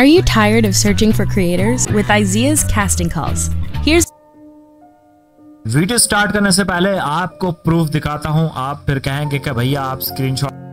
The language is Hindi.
Are you tired of searching for creators? With IZEA's casting calls, here's video start करने से पहले आपको प्रूफ दिखाता हूं, आप फिर कहेंगे कि भैया आप स्क्रीनशॉट।